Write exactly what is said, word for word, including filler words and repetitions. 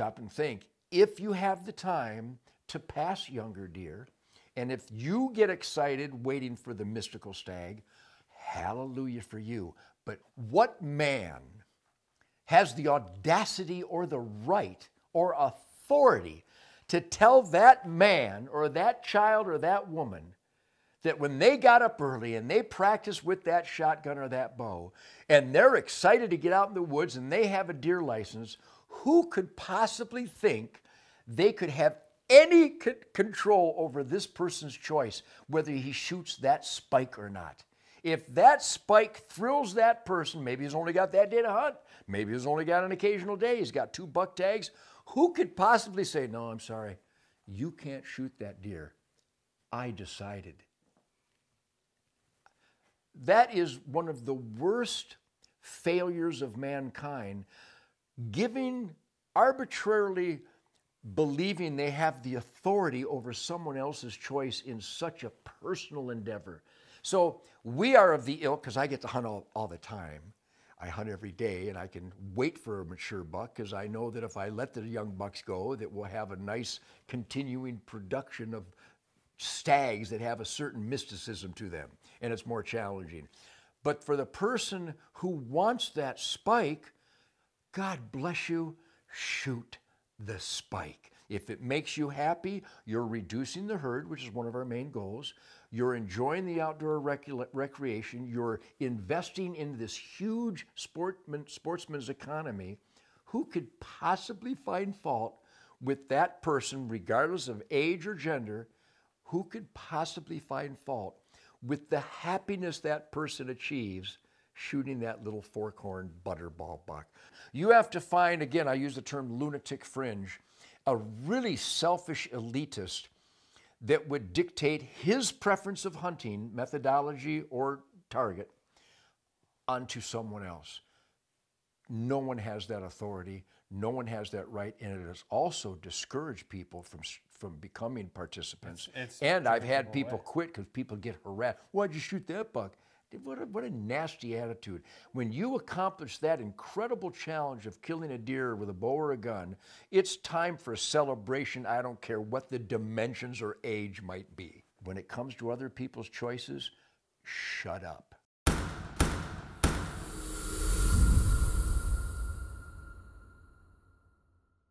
stop and think. If you have the time to pass younger deer, and if you get excited waiting for the mystical stag, hallelujah for you. But what man has the audacity or the right or authority to tell that man or that child or that woman that when they got up early and they practiced with that shotgun or that bow and they're excited to get out in the woods and they have a deer license, who could possibly think they could have any c- control over this person's choice, whether he shoots that spike or not? If that spike thrills that person, maybe he's only got that day to hunt, maybe he's only got an occasional day, he's got two buck tags, who could possibly say, no, I'm sorry, you can't shoot that deer. I decided. That is one of the worst failures of mankind, giving arbitrarily believing they have the authority over someone else's choice in such a personal endeavor. So we are of the ilk, because I get to hunt all, all the time. I hunt every day, and I can wait for a mature buck because I know that if I let the young bucks go, that we'll have a nice continuing production of stags that have a certain mysticism to them, and it's more challenging. But for the person who wants that spike, God bless you, shoot the spike. If it makes you happy, you're reducing the herd, which is one of our main goals. You're enjoying the outdoor rec recreation. You're investing in this huge sportman, sportsman's economy. Who could possibly find fault with that person, regardless of age or gender? Who could possibly find fault with the happiness that person achieves shooting that little fork-horned butterball buck? You have to find, again, I use the term lunatic fringe, a really selfish elitist that would dictate his preference of hunting, methodology, or target onto someone else. No one has that authority. No one has that right, and it has also discouraged people from from becoming participants. It's, it's and I've had people way. quit because people get harassed. Why'd you shoot that buck? What a, what a nasty attitude. When you accomplish that incredible challenge of killing a deer with a bow or a gun, it's time for a celebration. I don't care what the dimensions or age might be. When it comes to other people's choices, shut up.